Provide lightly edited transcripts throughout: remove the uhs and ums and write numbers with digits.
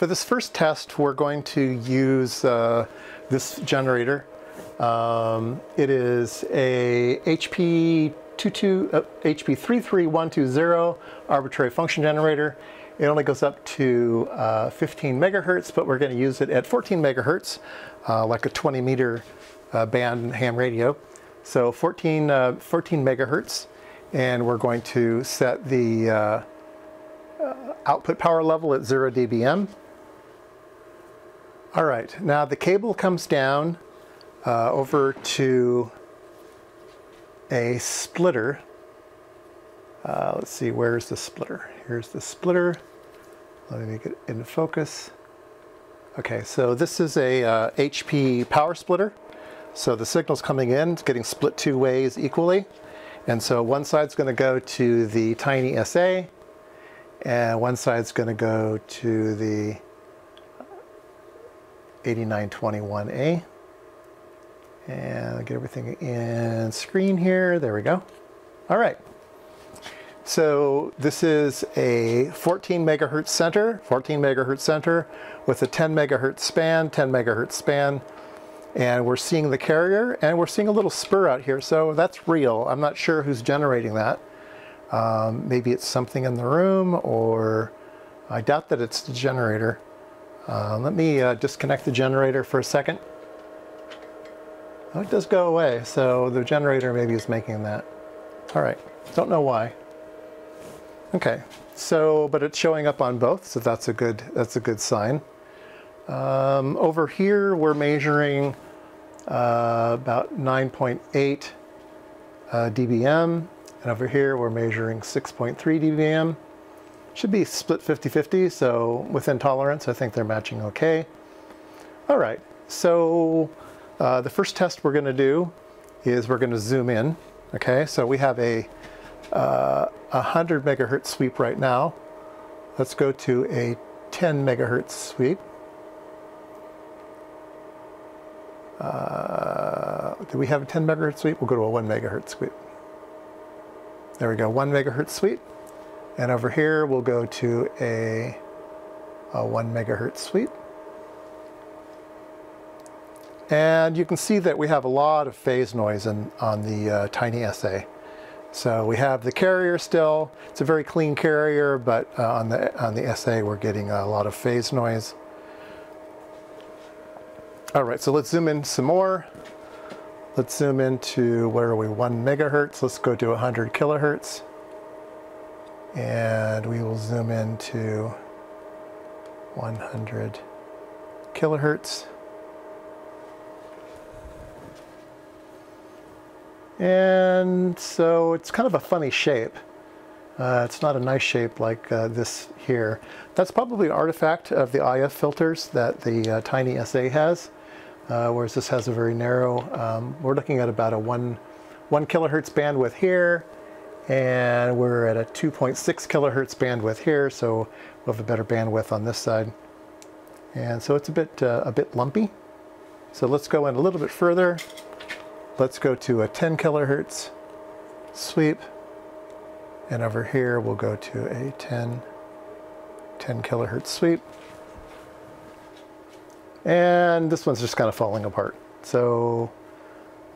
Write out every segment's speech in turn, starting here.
For this first test, we're going to use this generator. It is a HP 33120 arbitrary function generator. It only goes up to 15 megahertz, but we're going to use it at 14 megahertz, like a 20-meter band ham radio. So 14 megahertz, and we're going to set the output power level at 0 dBm. All right, now the cable comes down over to a splitter. Let's see, where's the splitter? Here's the splitter. Let me make it into focus. Okay, so this is a HP power splitter. So the signal's coming in, it's getting split two ways equally. And so one side's going to go to the TinySA, and one side's going to go to the 8921A. And I'll get everything in screen here. There we go. All right. So this is a 14 megahertz center with a 10 megahertz span. And we're seeing the carrier, and we're seeing a little spur out here, so that's real. I'm not sure who's generating that. Maybe it's something in the room, or I doubt that it's the generator. Let me disconnect the generator for a second. Oh, it does go away, so the generator maybe is making that. All right, don't know why. Okay, so, but it's showing up on both, so that's a good sign. Over here, we're measuring about 9.8 dBm, and over here, we're measuring 6.3 dBm. Should be split 50-50, so within tolerance, I think they're matching okay. All right, so the first test we're going to do is we're going to zoom in. Okay, so we have a 100 megahertz sweep right now. Let's go to a 10 megahertz sweep. Do we have a 10 megahertz sweep? We'll go to a 1 megahertz sweep. There we go, 1 megahertz sweep. And over here, we'll go to a 1 megahertz sweep. And you can see that we have a lot of phase noise on the TinySA. So we have the carrier still. It's a very clean carrier, but on the SA, we're getting a lot of phase noise. All right, so let's zoom in some more. Let's zoom into, where are we, 1 megahertz. Let's go to 100 kilohertz. And we will zoom into 100 kilohertz. And so it's kind of a funny shape. It's not a nice shape like this here. That's probably an artifact of the IF filters that the TinySA has. Whereas this has a very narrow, we're looking at about a 1 kilohertz bandwidth here, and we're at a 2.6 kilohertz bandwidth here, so we'll have a better bandwidth on this side. And so it's a bit lumpy. So let's go in a little bit further. Let's go to a 10 kilohertz sweep, and over here we'll go to a 10 kilohertz sweep. And this one's just kind of falling apart. So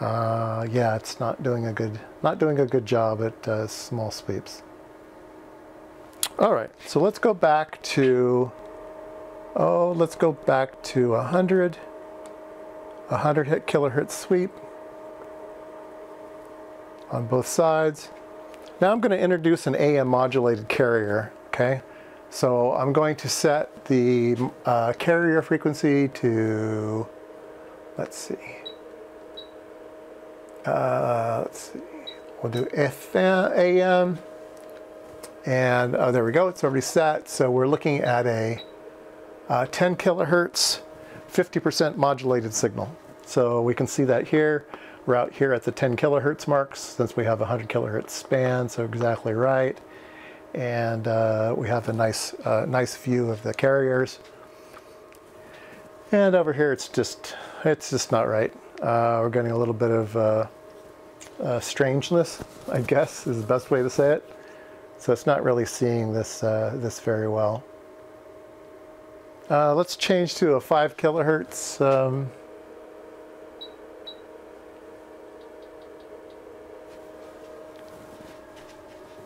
yeah, it's not doing a good job at small sweeps. All right, so let's go back to 100 kilohertz sweep on both sides. Now I'm going to introduce an AM modulated carrier. Okay. So I'm going to set the carrier frequency to, let's see, we'll do FM, AM, and oh, there we go, it's already set. So we're looking at a 10 kilohertz, 50% modulated signal. So we can see that here. We're out here at the 10 kilohertz marks since we have a 100 kilohertz span, so exactly right. And we have a nice view of the carriers. And over here, it's just not right. We're getting a little bit of strangeness, I guess, is the best way to say it. So it's not really seeing this very well. Let's change to a 5 kilohertz.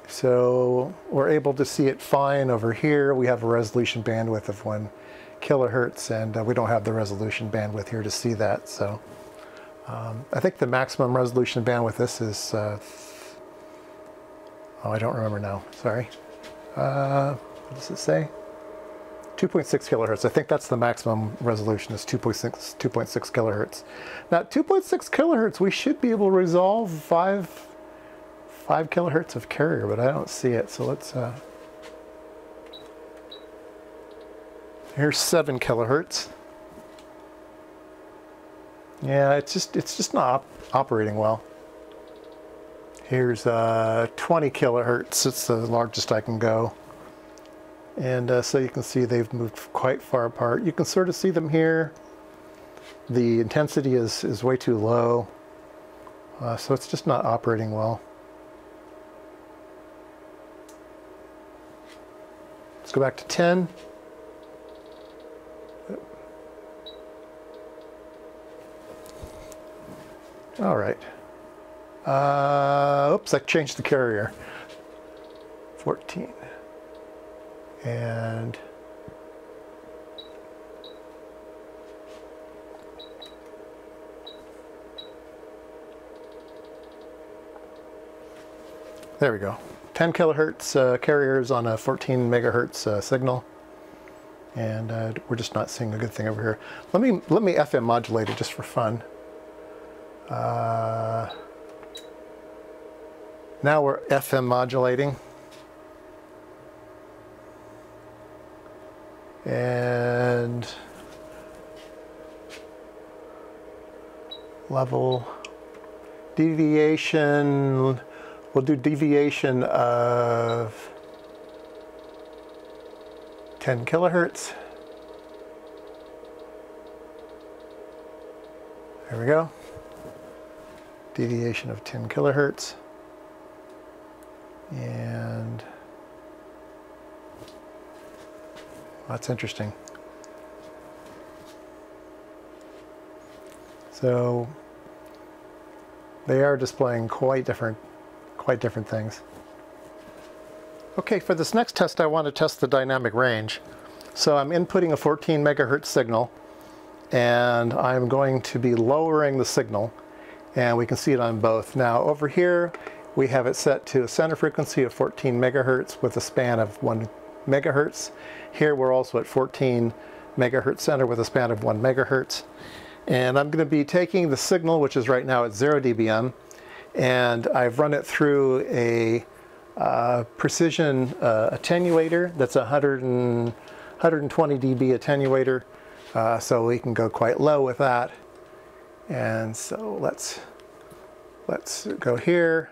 So we're able to see it fine over here. We have a resolution bandwidth of 1 kilohertz, and we don't have the resolution bandwidth here to see that. So I think the maximum resolution bandwidth this is, oh, I don't remember now, sorry. What does it say? 2.6 kilohertz. I think that's the maximum resolution, is 2.6 kilohertz. Now, 2.6 kilohertz, we should be able to resolve 5 kilohertz of carrier, but I don't see it. So let's, here's 7 kilohertz. Yeah, it's just not operating well. Here's 20 kilohertz. It's the largest I can go. And so you can see they've moved quite far apart. You can sort of see them here. The intensity is way too low. So it's just not operating well. Let's go back to 10. All right. Oops, I changed the carrier. 14. And there we go. 10 kilohertz carriers on a 14 megahertz signal, and we're just not seeing a good thing over here. Let me FM modulate it just for fun. Now we're FM modulating. And level deviation, we'll do deviation of 10 kilohertz. There we go. Deviation of 10 kilohertz. And that's interesting. So they are displaying quite different things. Okay, for this next test, I want to test the dynamic range. So I'm inputting a 14 megahertz signal, and I'm going to be lowering the signal, and we can see it on both. Now over here, we have it set to a center frequency of 14 megahertz with a span of 1 megahertz. Here we're also at 14 megahertz center with a span of 1 megahertz. And I'm going to be taking the signal, which is right now at 0 dBm, and I've run it through a precision attenuator that's 120 dB attenuator, so we can go quite low with that. And so let's go here.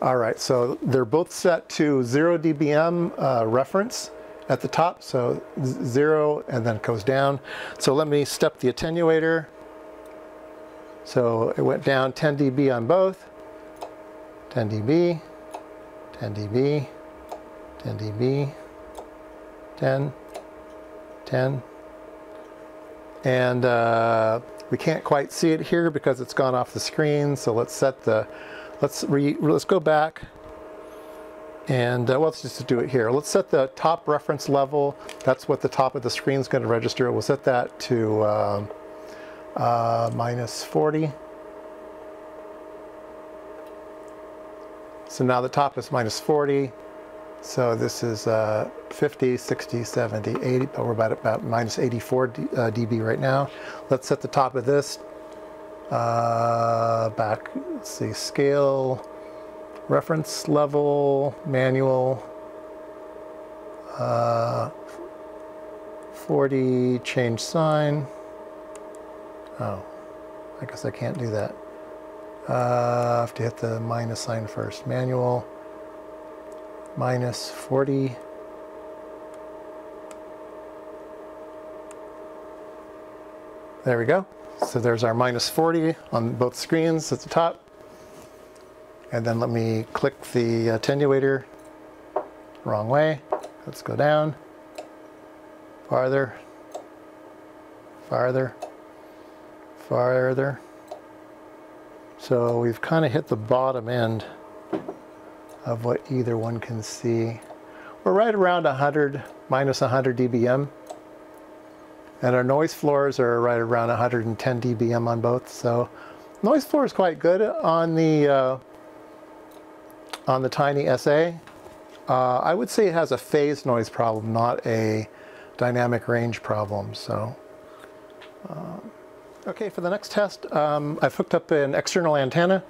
All right, so they're both set to 0 dBm reference at the top, so 0, and then it goes down. So let me step the attenuator. So it went down 10 dB on both. 10 dB, 10 dB, 10 dB, 10, 10. And we can't quite see it here because it's gone off the screen, so let's set the let's go back, and well, let's just do it here. Let's set the top reference level. That's what the top of the screen is going to register. We'll set that to minus 40. So now the top is minus 40. So this is 50, 60, 70, 80. But we're about minus 84 dB right now. Let's set the top of this. Back, let's see, scale, reference level, manual, 40, change sign. Oh, I guess I can't do that. I have to hit the minus sign first. Manual, minus 40. There we go. So there's our minus 40 on both screens at the top. And then let me click the attenuator wrong way. Let's go down farther. farther, farther. So we've kind of hit the bottom end of what either one can see. We're right around 100, minus 100 dBm. And our noise floors are right around 110 dBm on both. So noise floor is quite good on the TinySA. I would say it has a phase noise problem, not a dynamic range problem. So, okay, for the next test, I've hooked up an external antenna.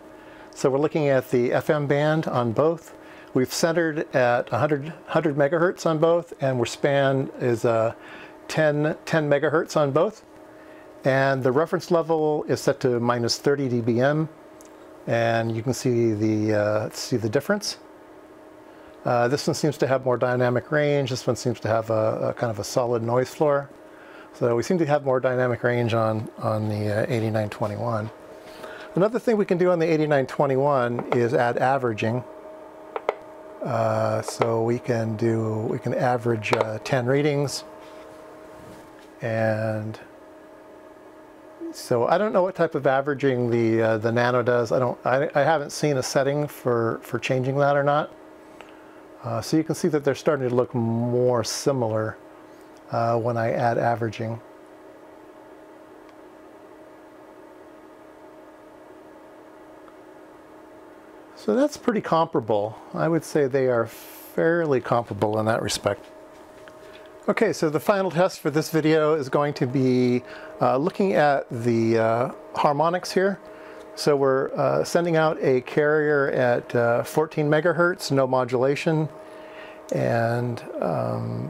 So we're looking at the FM band on both. We've centered at 100 megahertz on both, and our span is 10 megahertz on both. And the reference level is set to minus 30 dBm, and you can see the difference. This one seems to have more dynamic range. This one seems to have a kind of a solid noise floor. So we seem to have more dynamic range on the 8921. Another thing we can do on the 8921 is add averaging. So we can average 10 readings. And so I don't know what type of averaging the Nano does. I haven't seen a setting for changing that or not. So you can see that they're starting to look more similar when I add averaging. So that's pretty comparable. I would say they are fairly comparable in that respect. Okay, so the final test for this video is going to be looking at the harmonics here. So we're sending out a carrier at 14 megahertz, no modulation. And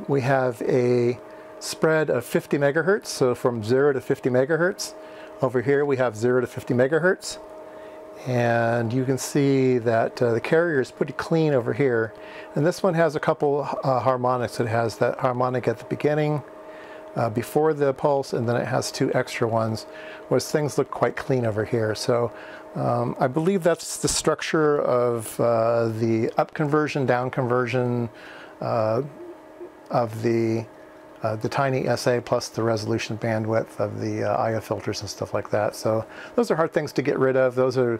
we have a spread of 50 megahertz, so from 0 to 50 megahertz. Over here we have 0 to 50 megahertz. And you can see that the carrier is pretty clean over here. And this one has a couple harmonics. It has that harmonic at the beginning, before the pulse, and then it has two extra ones, whereas things look quite clean over here. So I believe that's the structure of the up conversion, down conversion of the TinySA plus the resolution bandwidth of the IF filters and stuff like that. So those are hard things to get rid of. Those are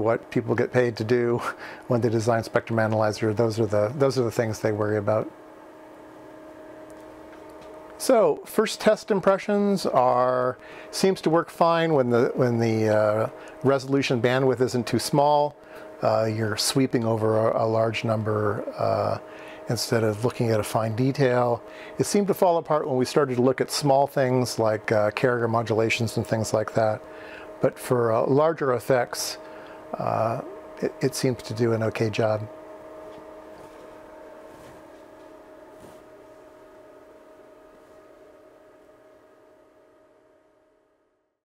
what people get paid to do when they design spectrum analyzer. Those are the things they worry about. So first test impressions are, seems to work fine when the resolution bandwidth isn't too small. You're sweeping over a large number instead of looking at a fine detail. It seemed to fall apart when we started to look at small things like carrier modulations and things like that. But for larger effects, it seems to do an okay job.